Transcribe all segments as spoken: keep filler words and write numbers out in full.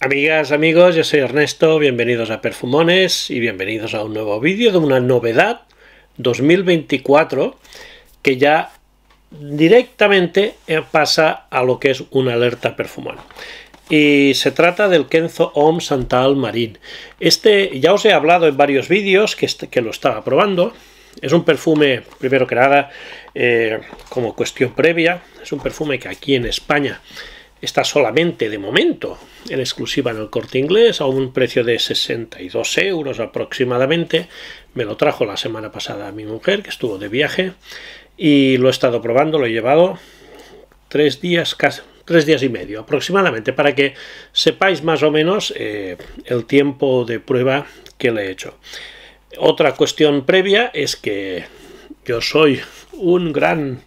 Amigas, amigos, yo soy Ernesto, bienvenidos a Perfumones y bienvenidos a un nuevo vídeo de una novedad dos mil veinticuatro que ya directamente pasa a lo que es una alerta perfumón. Y se trata del Kenzo Homme Santal Marine. Este ya os he hablado en varios vídeos que, este, que lo estaba probando. Es un perfume, primero que nada, eh, como cuestión previa, es un perfume que aquí en España está solamente de momento en exclusiva en el Corte Inglés a un precio de sesenta y dos euros aproximadamente. Me lo trajo la semana pasada mi mujer, que estuvo de viaje, y lo he estado probando, lo he llevado tres días, casi tres días y medio aproximadamente, para que sepáis más o menos eh, el tiempo de prueba que le he hecho. Otra cuestión previa es que yo soy un gran...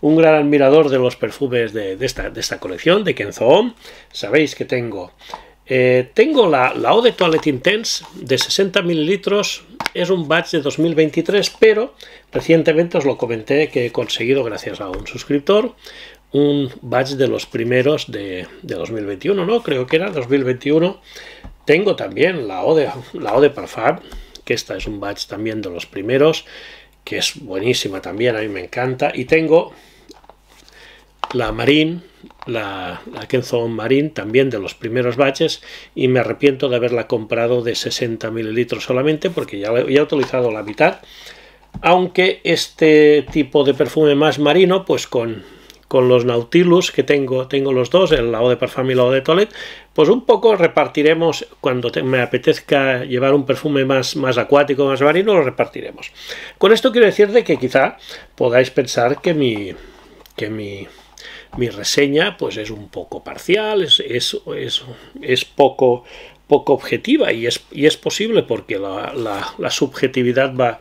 Un gran admirador de los perfumes de, de, esta, de esta colección, de Kenzo Homme. Sabéis que tengo eh, tengo la, la Eau de Toilette Intense de sesenta mililitros. Es un batch de dos mil veintitrés, pero recientemente os lo comenté que he conseguido, gracias a un suscriptor, un batch de los primeros de, de dos mil veintiuno, ¿no? Creo que era dos mil veintiuno. Tengo también la Eau de, la Eau de Parfum, que esta es un batch también de los primeros, que es buenísima también, a mí me encanta. Y tengo la Marine, la, la Kenzo Homme Marine, también de los primeros batches, y me arrepiento de haberla comprado de sesenta mililitros solamente, porque ya, ya he utilizado la mitad, aunque este tipo de perfume más marino, pues con, con los Nautilus que tengo, tengo los dos, el Eau de Parfum y el Eau de Toilette, pues un poco repartiremos cuando te, me apetezca llevar un perfume más, más acuático, más marino, lo repartiremos. Con esto quiero decir de que quizá podáis pensar que mi... que mi Mi reseña pues es un poco parcial, es, es, es, es poco, poco objetiva, y es, y es posible, porque la, la, la subjetividad va,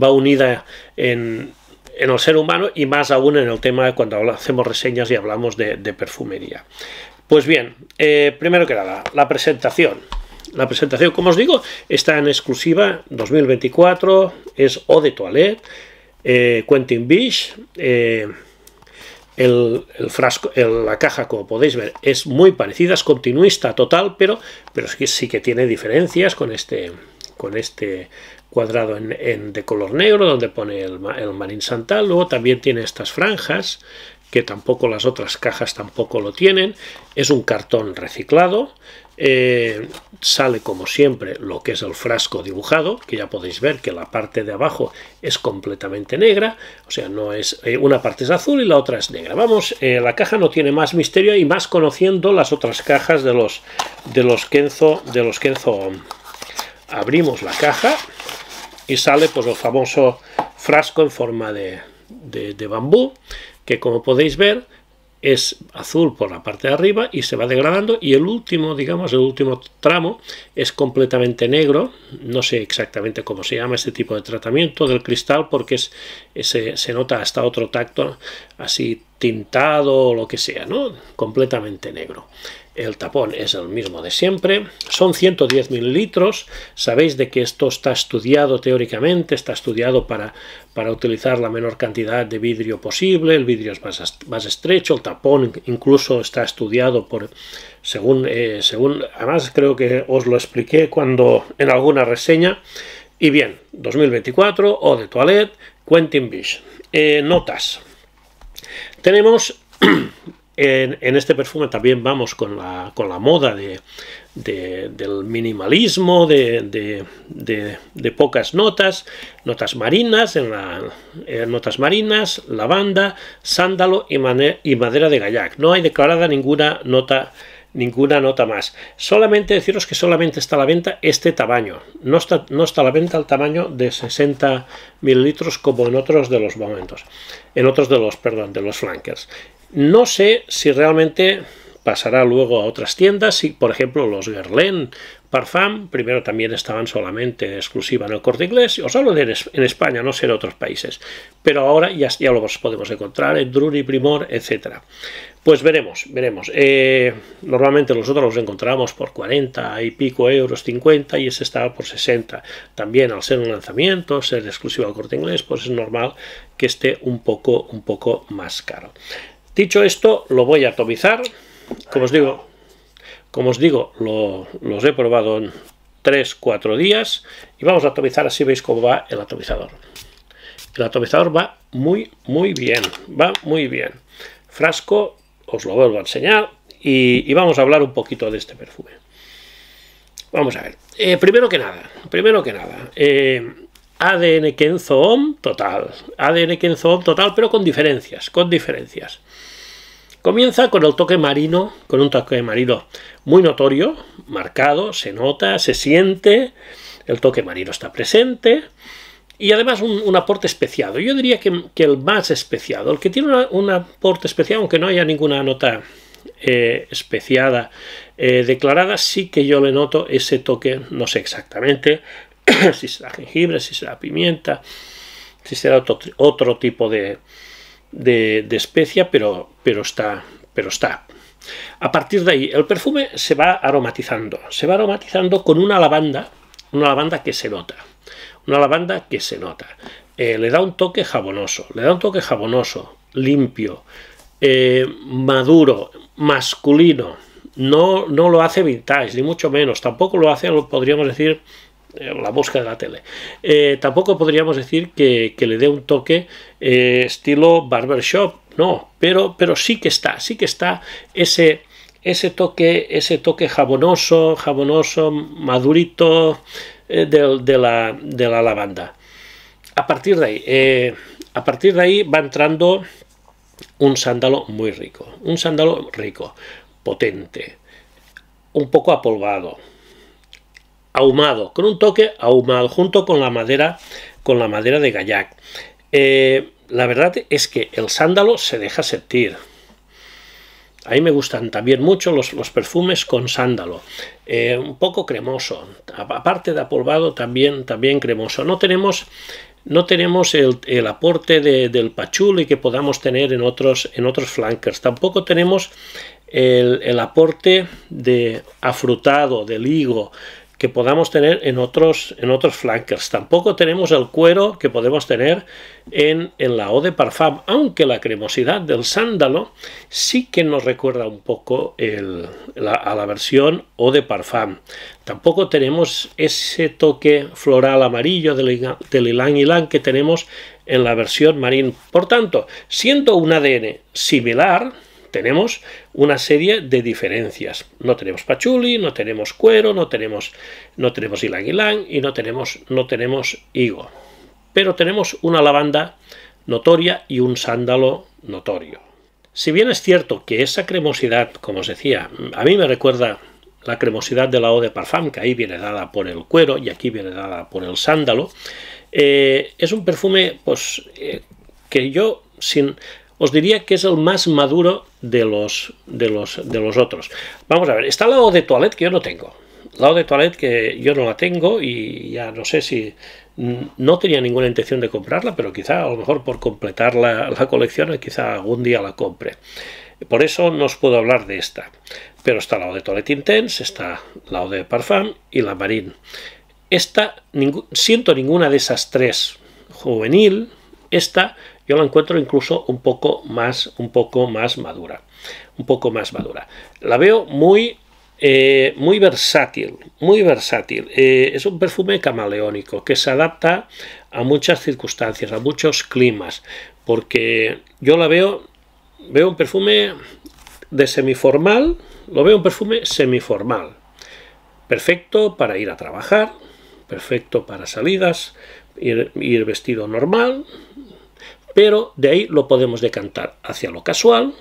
va unida en, en el ser humano, y más aún en el tema de cuando hacemos reseñas y hablamos de, de perfumería. Pues bien, eh, primero que nada, la presentación. La presentación, como os digo, está en exclusiva dos mil veinticuatro, es Eau de Toilette, eh, Quentin Beach. Eh, El, el frasco, el, la caja, como podéis ver, es muy parecida, es continuista total, pero, pero sí, sí que tiene diferencias con este, con este cuadrado en, en, de color negro, donde pone el, el Marine Santal. Luego también tiene estas franjas, que tampoco las otras cajas tampoco lo tienen. Es un cartón reciclado. Eh, sale, como siempre, lo que es el frasco dibujado, que ya podéis ver que la parte de abajo es completamente negra, o sea, no es eh, una parte es azul y la otra es negra. Vamos, eh, la caja no tiene más misterio, y más conociendo las otras cajas de los de los Kenzo de los Kenzo. Abrimos la caja y sale pues el famoso frasco en forma de, de, de bambú, que como podéis ver es azul por la parte de arriba y se va degradando, y el último, digamos, el último tramo es completamente negro. No sé exactamente cómo se llama este tipo de tratamiento del cristal, porque es, ese, se nota hasta otro tacto así tintado o lo que sea, ¿no? Completamente negro. El tapón es el mismo de siempre. Son ciento diez mililitros. Sabéis de que esto está estudiado teóricamente, está estudiado para, para utilizar la menor cantidad de vidrio posible. El vidrio es más, más estrecho. El tapón incluso está estudiado por, según, eh, según, además creo que os lo expliqué cuando en alguna reseña. Y bien, dos mil veinticuatro, Eau de Toilette, Quentin Beach. Eh, notas. Tenemos en, en este perfume también vamos con la, con la moda de, de, del minimalismo, de, de, de, de pocas notas, notas marinas, en la, eh, notas marinas, lavanda, sándalo y, mane, y madera de gallac. No hay declarada ninguna nota. Ninguna nota más. Solamente deciros que solamente está a la venta este tamaño. No está, no está a la venta el tamaño de sesenta mililitros como en otros de los momentos. En otros de los, perdón, de los flankers. No sé si realmente pasará luego a otras tiendas. Si, por ejemplo, los Guerlain Parfum, primero también estaban solamente exclusiva en el Corte Inglés. Os hablo de en España, no sé en otros países. Pero ahora ya, ya los podemos encontrar en Druni, Primor, etcétera. Pues veremos, veremos. Eh, normalmente nosotros los encontramos por cuarenta y pico euros, cincuenta, y ese estaba por sesenta. También al ser un lanzamiento, ser exclusivo al Corte Inglés, pues es normal que esté un poco, un poco más caro. Dicho esto, lo voy a atomizar. Como os digo, como os digo, lo, los he probado en tres cuatro días y vamos a atomizar, así veis cómo va el atomizador. El atomizador va muy, muy bien, va muy bien. Frasco, os lo vuelvo a enseñar y, y vamos a hablar un poquito de este perfume. Vamos a ver, eh, primero que nada, primero que nada, eh, A D N Kenzo Homme total, A D N Kenzo Homme total, pero con diferencias, con diferencias. Comienza con el toque marino, con un toque marino muy notorio, marcado, se nota, se siente, el toque marino está presente y además un, un aporte especiado. Yo diría que, que el más especiado, el que tiene una, un aporte especiado, aunque no haya ninguna nota eh, especiada eh, declarada, sí que yo le noto ese toque, no sé exactamente si será jengibre, si será pimienta, si será otro, otro tipo de... De, de especia, pero, pero, está, pero está. A partir de ahí, el perfume se va aromatizando, se va aromatizando con una lavanda, una lavanda que se nota, una lavanda que se nota. Eh, le da un toque jabonoso, le da un toque jabonoso, limpio, eh, maduro, masculino. No, no lo hace vintage, ni mucho menos, tampoco lo hace, podríamos decir, la mosca de la tele. Eh, tampoco podríamos decir que, que le dé un toque eh, estilo barbershop, no, pero, pero sí que está, sí que está ese, ese toque, ese toque jabonoso, jabonoso, madurito eh, de, de, la, de la lavanda. A partir de ahí, eh, a partir de ahí va entrando un sándalo muy rico, un sándalo rico, potente, un poco apolvado, ahumado, con un toque ahumado, junto con la madera, con la madera de gallac. Eh, la verdad es que el sándalo se deja sentir. A mí me gustan también mucho los, los perfumes con sándalo. Eh, un poco cremoso, aparte de apolvado, también, también cremoso. No tenemos, no tenemos el, el aporte de, del pachuli que podamos tener en otros, en otros flankers. Tampoco tenemos el, el aporte de afrutado, de higo, que podamos tener en otros, en otros flankers. Tampoco tenemos el cuero que podemos tener en, en la Eau de Parfum, aunque la cremosidad del sándalo sí que nos recuerda un poco el, la, a la versión Eau de Parfum. Tampoco tenemos ese toque floral amarillo del, del ylang ylang que tenemos en la versión Marine. Por tanto, siendo un A D N similar, tenemos una serie de diferencias. No tenemos pachuli, no tenemos cuero, no tenemos, no tenemos ylang ylang y no tenemos, no tenemos higo. Pero tenemos una lavanda notoria y un sándalo notorio. Si bien es cierto que esa cremosidad, como os decía, a mí me recuerda la cremosidad de la Eau de Parfum, que ahí viene dada por el cuero y aquí viene dada por el sándalo, eh, es un perfume pues, eh, que yo sin... os diría que es el más maduro de los, de los, de los otros. Vamos a ver, está la Eau de Toilette que yo no tengo. La Eau de Toilette que yo no la tengo y ya no sé si... No tenía ninguna intención de comprarla, pero quizá a lo mejor por completar la, la colección quizá algún día la compre. Por eso no os puedo hablar de esta. Pero está la Eau de Toilette Intense, está la Eau de Parfum y la Marine. Esta, ning- siento ninguna de esas tres juvenil, esta... yo la encuentro incluso un poco más, un poco más madura, un poco más madura. La veo muy, eh, muy versátil, muy versátil. Eh, es un perfume camaleónico que se adapta a muchas circunstancias, a muchos climas, porque yo la veo, veo un perfume de semiformal, lo veo un perfume semiformal, perfecto para ir a trabajar, perfecto para salidas, ir, ir vestido normal. Pero de ahí lo podemos decantar hacia lo casual,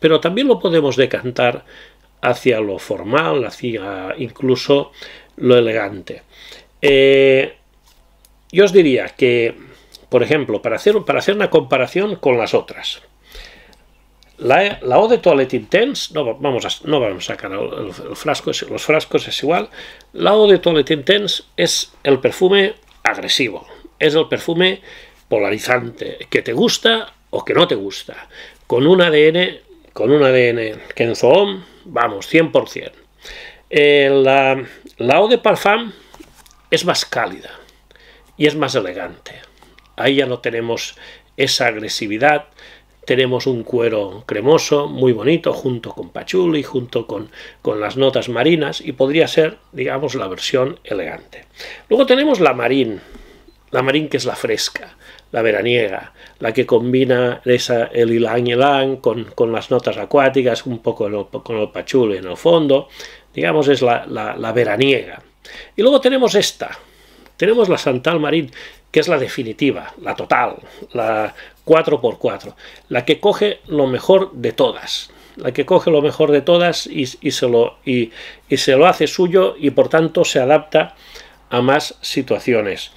pero también lo podemos decantar hacia lo formal, hacia incluso lo elegante. Eh, yo os diría que, por ejemplo, para hacer, para hacer una comparación con las otras, la, la Eau de Toilette Intense, no vamos a, no vamos a sacar el, el frasco, los frascos es igual, la Eau de Toilette Intense es el perfume agresivo, es el perfume polarizante, que te gusta o que no te gusta, con un A D N, con un A D N Kenzo Homme, vamos, cien por cien. Eh, la, la Eau de Parfum es más cálida y es más elegante. Ahí ya no tenemos esa agresividad tenemos un cuero cremoso muy bonito junto con pachuli, junto con, con las notas marinas, y podría ser, digamos, la versión elegante. Luego tenemos la marín, la marín que es la fresca, la veraniega, la que combina esa, el ylang ylang con, con las notas acuáticas, un poco el, con el pachuli en el fondo, digamos, es la, la, la veraniega. Y luego tenemos esta, tenemos la Santal Marine, que es la definitiva, la total, la cuatro por cuatro, la que coge lo mejor de todas, la que coge lo mejor de todas y, y, se lo, y, y se lo hace suyo, y por tanto se adapta a más situaciones.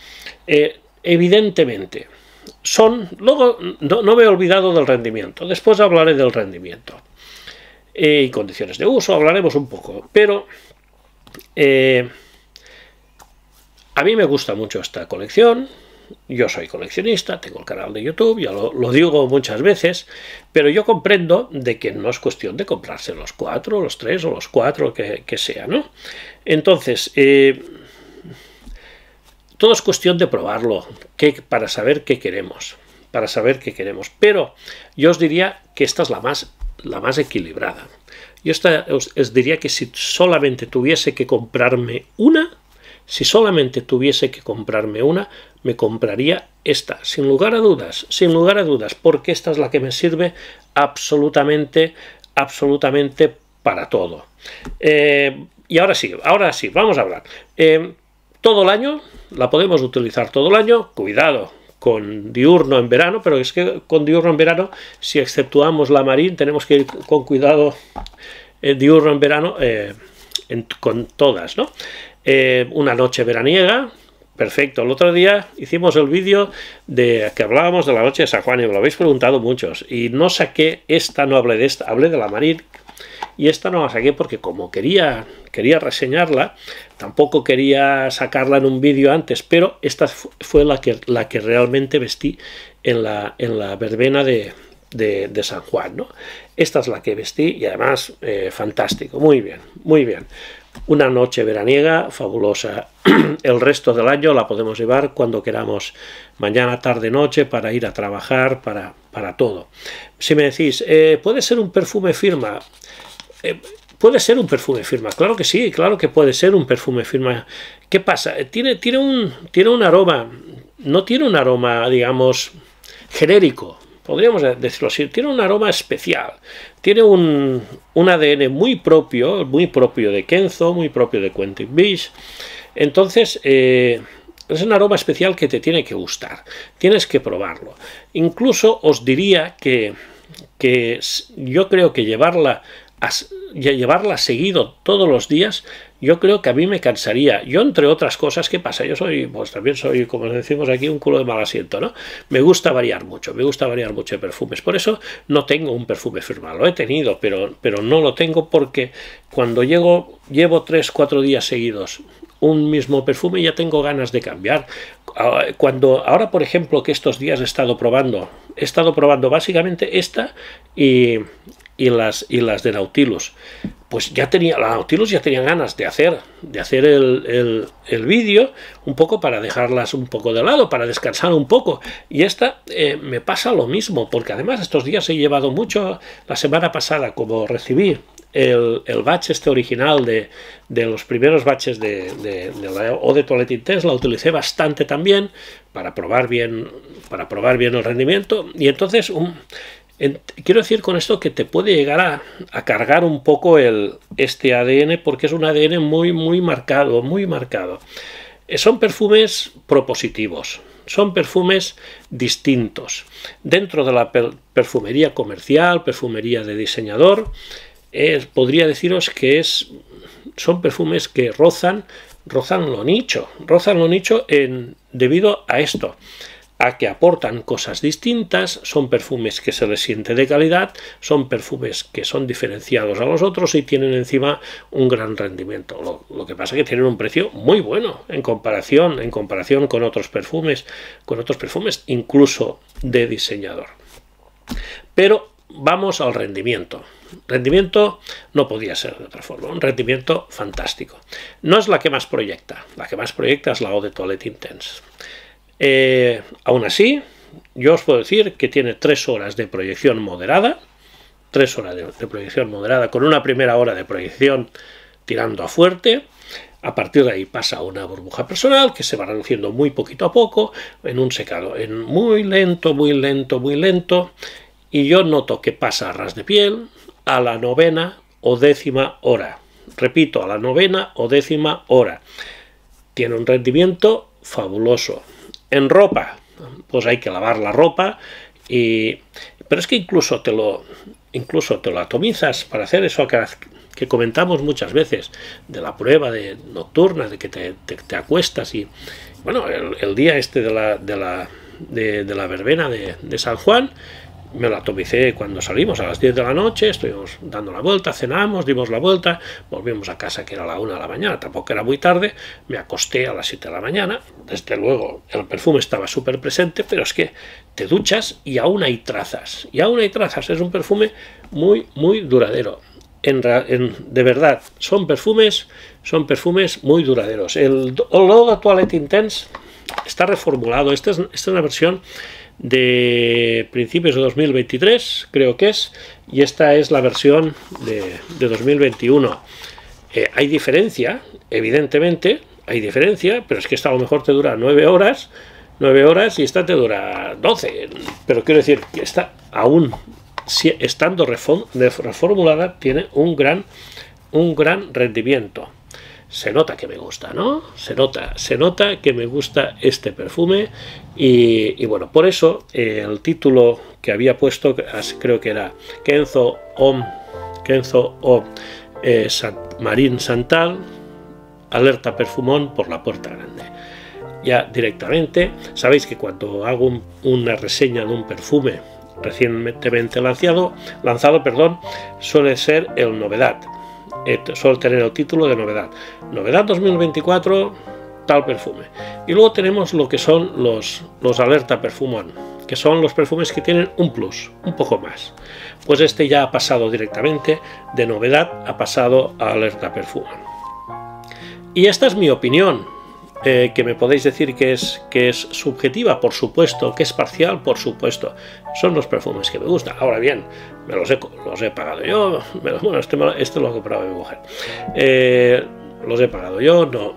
Eh, evidentemente, son, luego no, no me he olvidado del rendimiento, después hablaré del rendimiento eh, y condiciones de uso, hablaremos un poco, pero... Eh, a mí me gusta mucho esta colección, yo soy coleccionista, tengo el canal de YouTube, ya lo, lo digo muchas veces, pero yo comprendo de que no es cuestión de comprarse los cuatro, los tres o los cuatro que, que sea, ¿no? Entonces, eh, todo es cuestión de probarlo, que, para saber qué queremos, para saber qué queremos, pero yo os diría que esta es la más, la más equilibrada. Yo esta, os, os diría que si solamente tuviese que comprarme una, si solamente tuviese que comprarme una, me compraría esta, sin lugar a dudas, sin lugar a dudas, porque esta es la que me sirve absolutamente, absolutamente para todo. Eh, y ahora sí, ahora sí, vamos a hablar. Eh, todo el año, la podemos utilizar todo el año, cuidado. Con diurno en verano, pero es que con diurno en verano, si exceptuamos la marín, tenemos que ir con cuidado eh, diurno en verano eh, en, con todas, ¿no? Eh, una noche veraniega, perfecto. El otro día hicimos el vídeo de que hablábamos de la noche de San Juan y me lo habéis preguntado muchos, y no saqué esta, no hablé de esta, hablé de la marín, y esta no la saqué porque como quería, quería reseñarla, tampoco quería sacarla en un vídeo antes, pero esta fue la que, la que realmente vestí en la, en la verbena de, de, de San Juan, ¿no? Esta es la que vestí y además eh, fantástico, muy bien, muy bien. Una noche veraniega fabulosa. El resto del año la podemos llevar cuando queramos, mañana, tarde, noche, para ir a trabajar, para, para todo. Si me decís, eh, ¿puede ser un perfume firma? Eh, puede ser un perfume firma, claro que sí, claro que puede ser un perfume firma. ¿Qué pasa? Tiene, tiene, un, tiene un aroma, no tiene un aroma, digamos, genérico, podríamos decirlo así, tiene un aroma especial, tiene un, un A D N muy propio, muy propio de Kenzo, muy propio de Quentin Beach. Entonces, eh, es un aroma especial que te tiene que gustar, tienes que probarlo. Incluso os diría que, que yo creo que llevarla... A llevarla seguido todos los días, yo creo que a mí me cansaría. Yo, entre otras cosas, ¿qué pasa? Yo soy, pues también soy, como decimos aquí, un culo de mal asiento, ¿no? Me gusta variar mucho, me gusta variar mucho de perfumes. Por eso no tengo un perfume firma, lo he tenido, pero, pero no lo tengo porque cuando llego, llevo tres cuatro días seguidos un mismo perfume y ya tengo ganas de cambiar. Cuando ahora, por ejemplo, que estos días he estado probando, he estado probando básicamente esta y... Y las, y las de Nautilus, pues ya tenía, la Nautilus ya tenía ganas de hacer, de hacer el, el, el vídeo, un poco para dejarlas un poco de lado, para descansar un poco, y esta eh, me pasa lo mismo, porque además estos días he llevado mucho. La semana pasada, como recibí el, el batch este original de, de los primeros batches de, de, de la E D T Toilette Intense, la utilicé bastante también, para probar bien, para probar bien el rendimiento, y entonces... un Quiero decir con esto que te puede llegar a, a cargar un poco el, este A D N, porque es un A D N muy, muy marcado, muy marcado. Eh, son perfumes propositivos, son perfumes distintos. Dentro de la per, perfumería comercial, perfumería de diseñador, eh, podría deciros que es, son perfumes que rozan, rozan lo nicho, rozan lo nicho en, debido a esto. A que aportan cosas distintas, son perfumes que se les siente de calidad, son perfumes que son diferenciados a los otros y tienen encima un gran rendimiento. Lo, lo que pasa es que tienen un precio muy bueno en comparación, en comparación con otros perfumes, con otros perfumes incluso de diseñador. Pero vamos al rendimiento. Rendimiento no podía ser de otra forma, un rendimiento fantástico. No es la que más proyecta, la que más proyecta es la E D T Toilette Intense. Eh, aún así, yo os puedo decir que tiene tres horas de proyección moderada, tres horas de, de proyección moderada con una primera hora de proyección tirando a fuerte. A partir de ahí pasa a una burbuja personal que se va reduciendo muy poquito a poco en un secado, en muy lento, muy lento, muy lento. Y yo noto que pasa a ras de piel a la novena o décima hora. Repito, a la novena o décima hora. Tiene un rendimiento fabuloso. En ropa, pues hay que lavar la ropa. Y... pero es que incluso te lo, incluso te lo atomizas para hacer eso que... que comentamos muchas veces, de la prueba de nocturna, de que te, te, te acuestas y... Bueno, el, el día este de la, de la, de, de la verbena de, de San Juan, me lo atomicé cuando salimos a las diez de la noche, estuvimos dando la vuelta, cenamos, dimos la vuelta, volvimos a casa que era la una de la mañana, tampoco era muy tarde, me acosté a las siete de la mañana, desde luego el perfume estaba súper presente, pero es que te duchas y aún hay trazas, y aún hay trazas, es un perfume muy, muy duradero. En, en, de verdad, son perfumes son perfumes muy duraderos. El Eau Toilette Intense está reformulado. Esta es, esta es una versión de principios de dos mil veintitrés, creo que es, y esta es la versión de, de dos mil veintiuno. Eh, hay diferencia, evidentemente, hay diferencia, pero es que esta a lo mejor te dura nueve horas, nueve horas y esta te dura doce. Pero quiero decir que esta aún... si estando reformulada, tiene un gran, un gran rendimiento. Se nota que me gusta, ¿no? Se nota, se nota que me gusta este perfume. Y, y bueno, por eso eh, el título que había puesto, creo que era Kenzo Homme, Kenzo Homme eh, Marine Santal Alerta Perfumón por la Puerta Grande. Ya directamente, sabéis que cuando hago un, una reseña de un perfume recientemente lanzado, lanzado perdón, suele ser el novedad, eh, suele tener el título de novedad, novedad dos mil veinticuatro, tal perfume. Y luego tenemos lo que son los, los alerta perfumón, que son los perfumes que tienen un plus, un poco más. Pues este ya ha pasado directamente de novedad, ha pasado a alerta perfumón. Y esta es mi opinión, Eh, que me podéis decir que es, que es subjetiva, por supuesto, que es parcial, por supuesto. Son los perfumes que me gustan. Ahora bien, me los he, los he pagado yo, me los, bueno, este, este lo ha comprado mi mujer. Eh, los he pagado yo, no,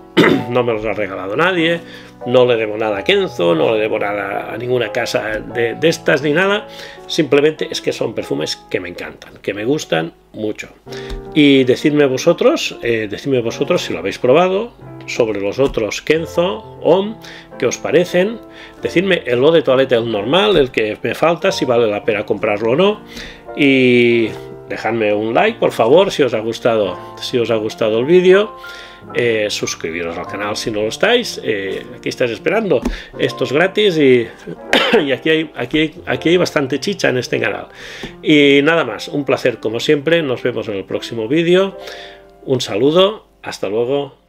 no me los ha regalado nadie, no le debo nada a Kenzo, no le debo nada a ninguna casa de, de estas ni nada. Simplemente es que son perfumes que me encantan, que me gustan mucho. Y decidme vosotros, eh, decidme vosotros si lo habéis probado, sobre los otros Kenzo, Homme, que os parecen. Decidme el Eau de Toilette, el normal, el que me falta, si vale la pena comprarlo o no. Y dejadme un like, por favor, si os ha gustado, si os ha gustado el vídeo. Eh, suscribiros al canal si no lo estáis. Eh, aquí estáis esperando. Esto es gratis y, y aquí, hay, aquí, hay, aquí hay bastante chicha en este canal. Y nada más, un placer como siempre. Nos vemos en el próximo vídeo. Un saludo. Hasta luego.